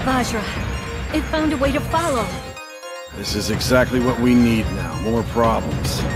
Vajra, it found a way to follow. This is exactly what we need now. More problems.